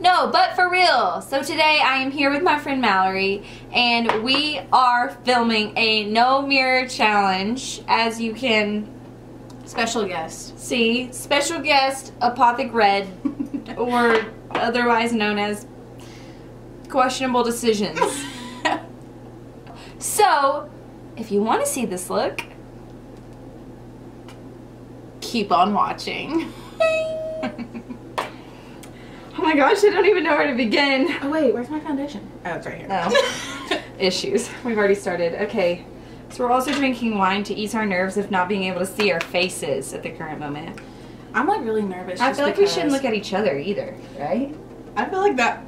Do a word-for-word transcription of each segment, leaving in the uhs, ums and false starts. No, but for real. So today I am here with my friend Mallory, and we are filming a no mirror challenge, as you can special guest. See, special guest Apothic Red, or otherwise known as questionable decisions. So, if you want to see this look, keep on watching. Oh my gosh, I don't even know where to begin. Oh wait, where's my foundation? Oh, it's right here. Oh. Issues. We've already started. Okay. So we're also drinking wine to ease our nerves of not being able to see our faces at the current moment. I'm like really nervous. I feel like we shouldn't look at each other either, right? I feel like that.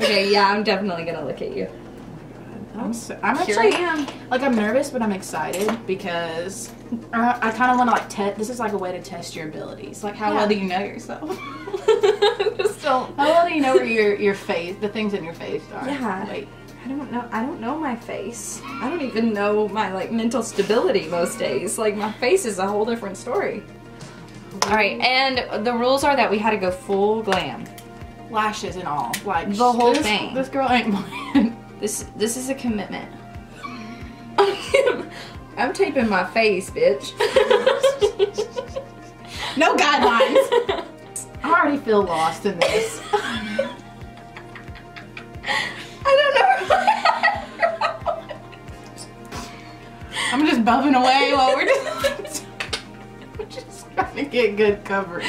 Okay, yeah, I'm definitely gonna look at you. Oh my God. I'm, so, I'm sure actually I am. Like I'm nervous, but I'm excited because I, I kind of want to like test. This is like a way to test your abilities. Like how yeah. well do you know yourself? Just don't. How well do you know where your your face, the things in your face are? Yeah. Like, I don't know. I don't know my face. I don't even know my like mental stability most days. Like my face is a whole different story. All right, and the rules are that we had to go full glam, lashes and all, like the whole this, thing. This girl ain't mine. This this is a commitment. I'm taping my face, bitch. No guidelines. I already feel lost in this. I don't know. I'm just buffing away while we're just, we're just trying to get good coverage,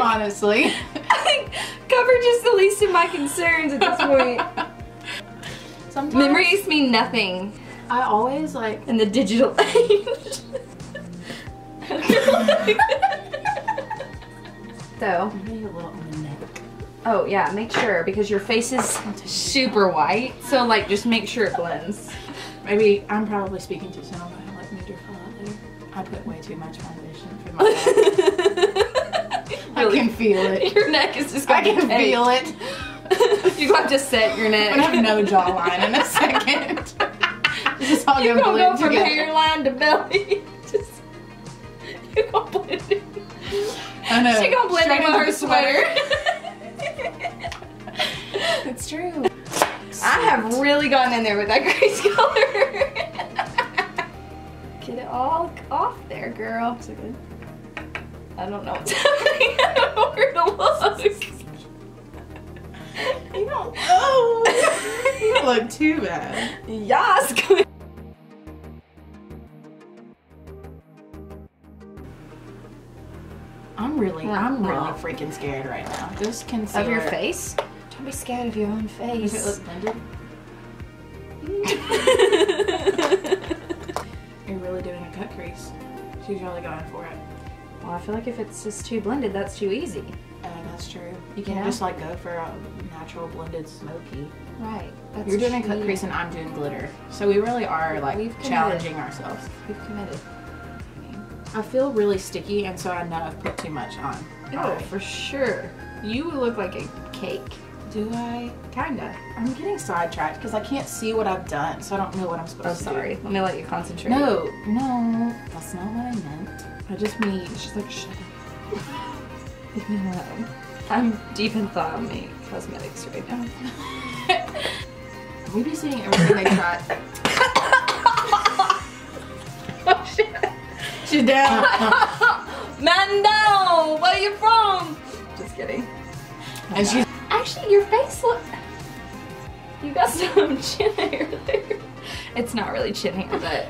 honestly. I think coverage is the least of my concerns at this point. Sometimes memories mean nothing. I always like in the digital age. So, maybe a little on the neck. Oh yeah, make sure because your face is super white. So like, just make sure it blends. Maybe I'm probably speaking too soon, but I like need your fall out there. I put way too much foundation for my face. I really can feel it. Your neck is just. I can headache. Feel it. You're gonna have to set your neck. I'm gonna have no jawline in a second. This is all you're gonna, gonna go together. From hairline to belly. Just you're gonna blend it. I know. She gonna blend Straight it with her sweater. It's true. Sweet. I have really gone in there with that grease color. Get it all off there, girl. Is it good? I don't know what's happening. I don't know where to look. You don't know. You don't look too bad. Yes. I'm really, I'm really oh. freaking scared right now. This concealer. Of your face? Don't be scared of your own face. Does it look blended? You're really doing a cut crease. She's really going for it. Well, I feel like if it's just too blended, that's too easy. Uh, that's true. You can't yeah. just like go for a natural blended smoky. Right. That's You're doing true. a cut crease and I'm doing glitter. So we really are like We've challenging ourselves. We've committed. I feel really sticky, and so I know I've put too much on. Oh, right. For sure. You look like a cake. Do I? Kinda. I'm getting sidetracked because I can't see what I've done, so I don't know what I'm supposed oh, to sorry. do. Oh, sorry. Let me let you concentrate. No, no. That's not what I meant. I just mean, she's like, shut up. Leave me alone. I'm deep in thought on my cosmetics right now. We be seeing everything they got. Oh, shit. She's down. Man down. Where you from? Just kidding. Oh, and she's actually your face look. You got some chin hair there. It's not really chin hair, but.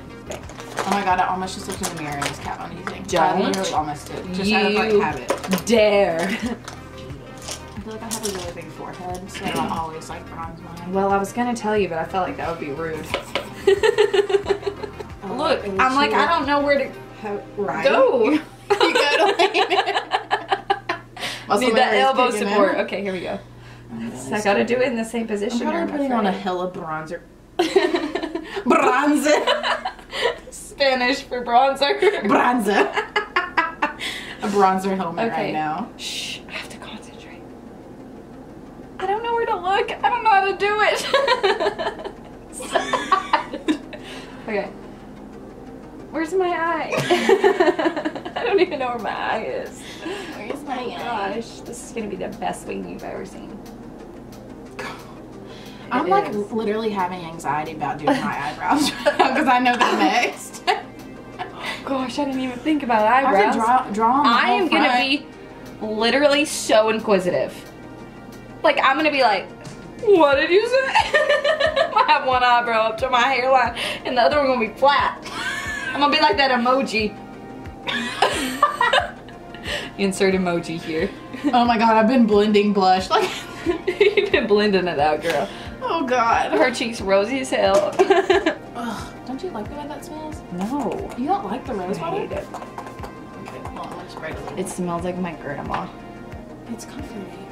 Oh my God! I almost just looked in the mirror and just kept on using. Don't. I literally almost did. Just you out of like habit. Dare. I feel like I have a really big forehead, so I always like bronze mine. Well, I was gonna tell you, but I felt like that would be rude. Oh, look, I'm like I don't know where to. How, right. Go! You gotta lean in. Need that elbow support. In. Okay, here we go. Really so I gotta do it in the same position. I'm putting on a hella bronzer. Bronzer! Spanish for bronzer. Bronzer. A bronzer helmet okay. right now. Shh, I have to concentrate. I don't know where to look. I don't know how to do it. Okay. Where's my eye? I don't even know where my eye is. Where's my oh eye? Gosh, this is gonna be the best wing you've ever seen. I'm it like is. literally having anxiety about doing my eyebrows because I know they're mixed. Oh gosh, I didn't even think about eyebrows. I draw, draw I am front. gonna be literally so inquisitive. Like I'm gonna be like, what did you say? I have one eyebrow up to my hairline, and the other one gonna be flat. I'm gonna be like that emoji. Insert emoji here. Oh my god, I've been blending blush. Like you've been blending it out, girl. Oh god, her cheeks rosy as hell. Ugh, don't you like the way that smells? No. You don't like the rose water? I hate it. Okay, well, I'm just right it smells like my grandma. It's comforting.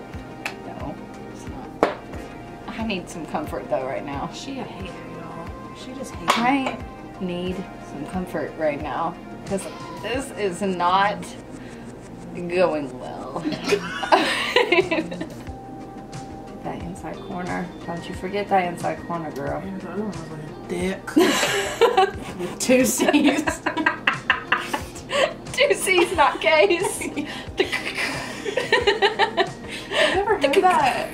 No, it's not. I need some comfort though right now. She a hater, y'all. She just hates I me. need some comfort right now because this is not going well. That inside corner. Don't you forget that inside corner, girl. Dick. With two C's. Two C's, not K's. I've never heard that,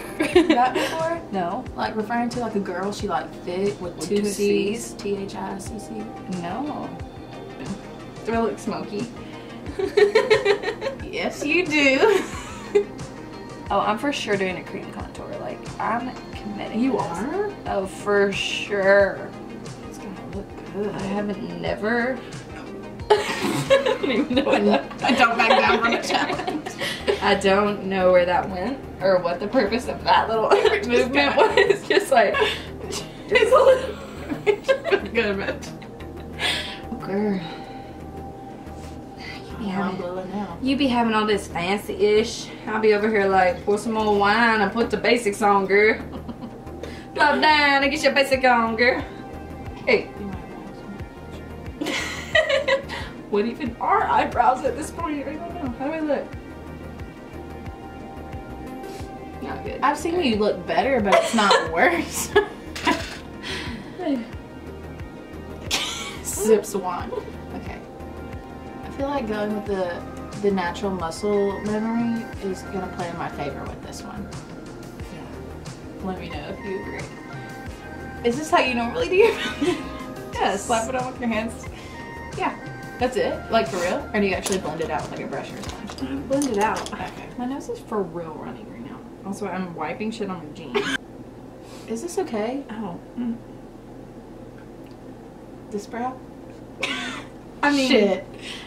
that before. No. Like referring to like a girl, she like thick with, with two, two C's. C's. T H I C C. No. Do I look smoky? Yes, you do. Oh, I'm for sure doing a cream contour. Like, I'm committing. You are? Oh, for sure. It's gonna look good. I haven't never. I don't even know what that. I don't back down from a challenge. I don't know where that went or what the purpose of that little movement was. Just like. Just it's a little. It's good about it. Girl. Yeah, you be having all this fancy-ish. I'll be over here like, pour some more wine and put the basics on, girl. Drop down and get your basic on, girl. Hey. What even are eyebrows at this point? I don't know. How do I look? Not good. I've seen you look better, but it's not worse. Sips wine. I feel like going with the the natural muscle memory is gonna play in my favor with this one. Yeah. Let me know if you agree. Is this how you normally do your Yeah, slap it on with your hands. Yeah. That's it? Like for real? Or do you actually blend it out with like a brush or something? I blend it out. Okay. My nose is for real running right now. Also, I'm wiping shit on my jeans. Is this okay? Oh. Mm. This brow? I mean, shit.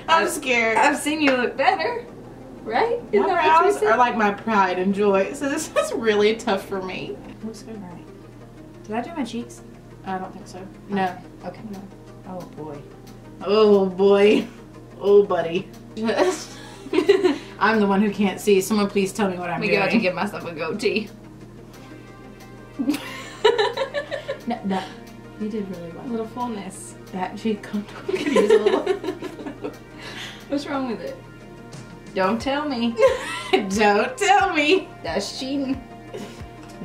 I'm I've, scared. I've seen you look better, right? Isn't my brows are like my pride and joy, so this is really tough for me. Looks good, right? Did I do my cheeks? I don't think so. No. Okay. No. Oh boy. Oh boy. Oh buddy. I'm the one who can't see. Someone please tell me what I'm we doing. We got to give myself a goatee. No, no. You did really well. A little fullness. That cheek contour could use a little. What's wrong with it? Don't tell me. Don't tell me. That's cheating.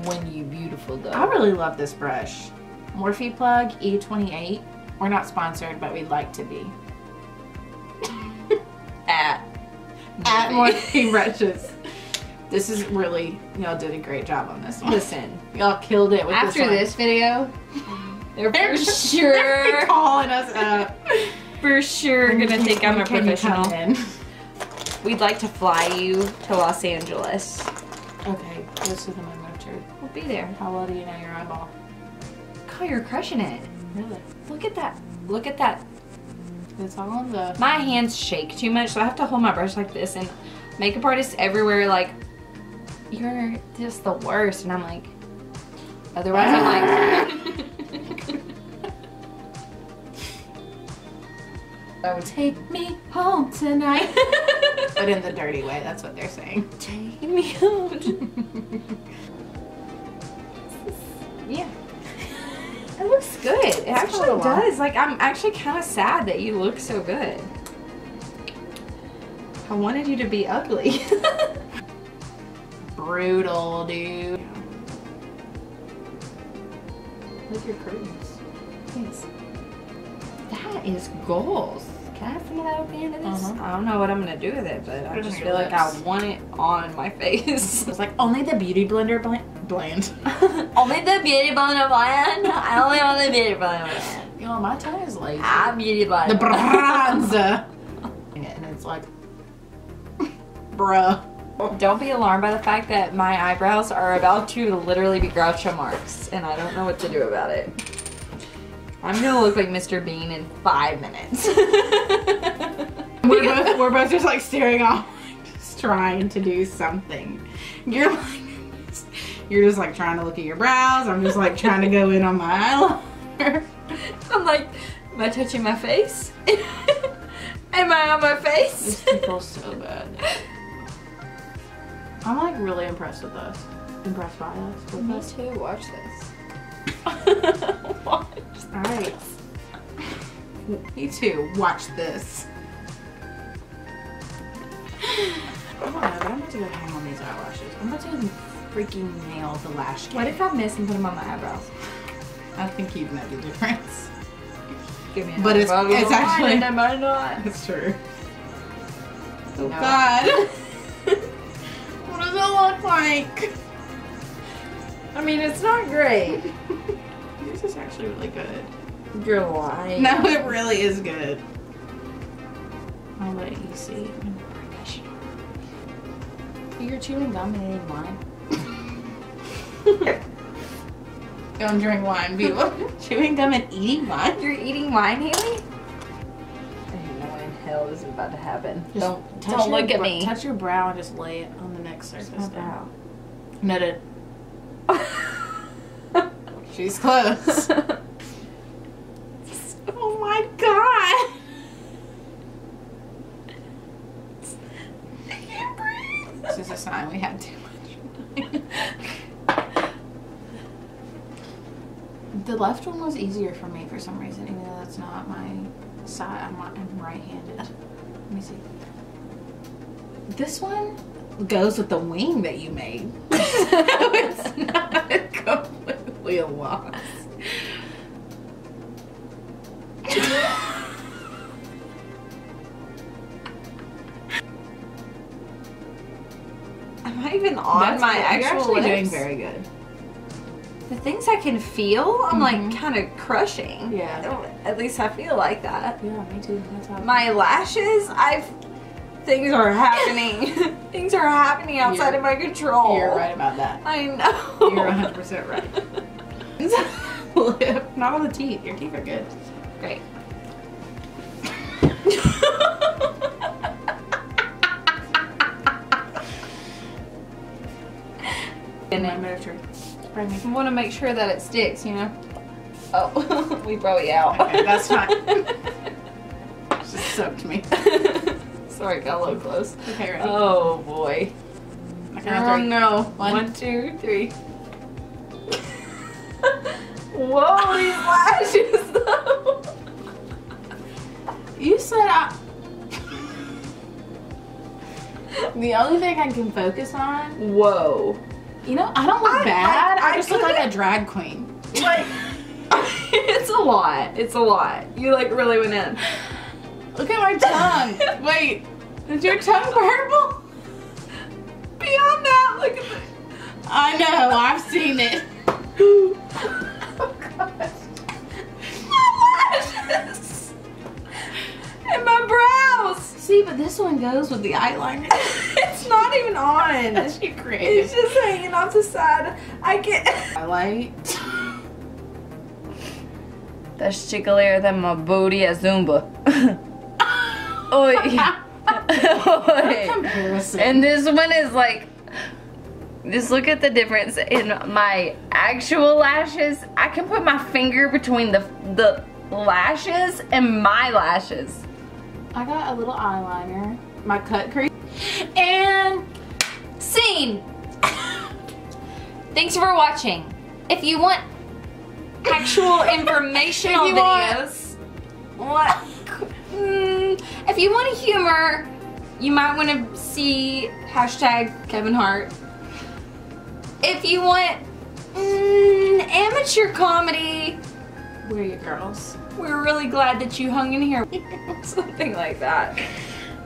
When you beautiful though. I really love this brush. Morphe Plug E twenty-eight. We're not sponsored, but we'd like to be. At At Morphe Brushes. This is really, y'all did a great job on this one. Listen, y'all killed it with this one. After this video. They're, they're for sure they're calling us up. For sure gonna think I'm a professional. We'd like to fly you to Los Angeles. Okay, this is the moment of truth. We'll be there. How well do you know your eyeball? God, you're crushing it. Really? Look at that. Look at that. It's all on the. My hands shake too much, so I have to hold my brush like this. And makeup artists everywhere, like, you're just the worst. And I'm like, otherwise I'm like. Oh, take me home tonight. But in the dirty way, that's what they're saying. Take me home. Yeah. It looks good. It actually does. Like, I'm actually kind of sad that you look so good. I wanted you to be ugly. Brutal, dude. Look at your curtains. Thanks. That is goals. Can I feel that at the end of this? Uh-huh. I don't know what I'm gonna do with it, but I just feel lips. like I want it on my face. It's like only the beauty blender bland. bland. Only the beauty blender bland. I only want the beauty blender bland. You know, my tongue is lazy. I beauty blender. The bronzer. And it's like, bruh. Don't be alarmed by the fact that my eyebrows are about to literally be Groucho marks, and I don't know what to do about it. I'm gonna look like Mister Bean in five minutes. we're, both, we're both just like staring off, just trying to do something. You're like, you're just like trying to look at your brows. I'm just like trying to go in on my eyeliner. I'm like, am I touching my face? Am I on my face? This feels so bad. I'm like really impressed with us. Impressed by us. With Me us. too. Watch this. Watch. All right. Me too. Watch this. I don't know, but I'm about to go hang on these eyelashes. I'm about to freaking nail the lash kit. What if I miss and put them on my eyebrows? I think you'd know the difference. Give me an but eyebrow. It's, it's actually. I might not. It's true. Oh no. God. What does it look like? I mean, it's not great. This is actually really good. You're lying. No, it really is good. I'll let you see. I'm professional. You're chewing gum and eating wine. Don't drink wine, people. Chewing gum and eating wine? You're eating wine, Haley? Hell, this is about to happen. Just don't don't look at me. Touch your brow and just lay it on the next surface. Brow. Knitted. She's close. Oh my God! I can't breathe. This is a sign we had too much. The left one was easier for me for some reason, even though that's not my. Side, I'm, I'm right-handed. Let me see. This one goes with the wing that you made. So it's not completely a loss. Am I even on That's my actual lips? You're actually doing very good. The things I can feel, I'm mm-hmm. like kind of crushing. Yeah. At least I feel like that. Yeah, me too. That's how my lashes, I've things are happening. Things are happening outside you're, of my control. You're right about that. I know. You're one hundred percent right. Lip, not all the teeth. Your teeth are good. Great. And I moved her. I want to make sure that it sticks, you know? Oh, we brought you out. Okay, that's fine. Just soaked me. Sorry, got a little close. Okay, ready? Oh, boy. Okay, oh, three. no. One. One, two, three. Whoa, these lashes, though. You said I... The only thing I can focus on... Whoa. You know, I don't look I, bad. I, I, I just look like a drag queen. Like, it's a lot. It's a lot. You like really went in. Look at my tongue. Wait, is your tongue purple? Beyond that, look at the... I know. I've seen it. Oh gosh. My lashes and my brows. See, but this one goes with the eyeliner. It's not even on. That's you created. It's just hanging off the side. I can't. Highlight. That's chicklier than my booty at Zumba. Oi. Oi. And this one is like, just look at the difference in my actual lashes. I can put my finger between the, the lashes and my lashes. I got a little eyeliner, my cut crease, and scene! Thanks for watching. If you want actual informational if videos, want, what? Mm, if you want humor, you might want to see hashtag Kevin Hart. If you want mm, amateur comedy, where are you girls? We're really glad that you hung in here. Something like that.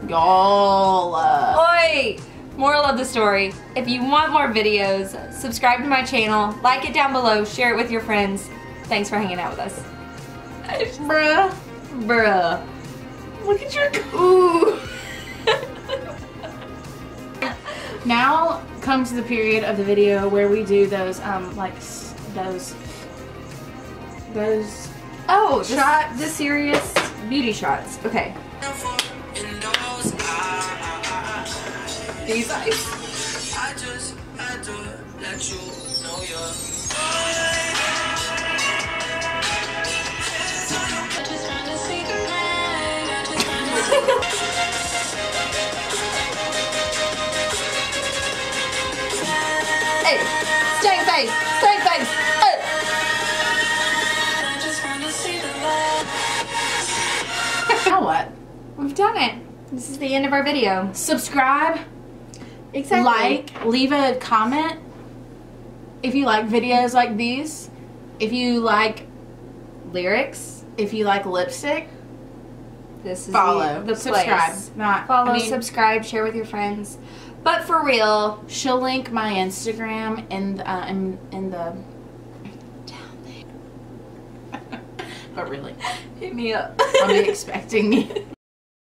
Y'all. Oi! Moral of the story, if you want more videos, subscribe to my channel, like it down below, share it with your friends. Thanks for hanging out with us. Just, bruh. Bruh. Look at your... Ooh. Now comes the period of the video where we do those, um, like, those... Those... Oh, shot the serious beauty shots. Okay. These eyes. I just had to let you know you're I just want to see the night. I just want to Hey, straight face, straight face. Hey. I just want to see the light. Now what? We've done it. This is the end of our video. Subscribe. Exactly. Like, leave a comment if you like videos like these, if you like lyrics, if you like lipstick. This is follow, the, the subscribe, place. Not follow, I mean, subscribe, share with your friends. But for real, she'll link my Instagram in uh, in, in the down there. But really, hit me up. I'll be expecting you.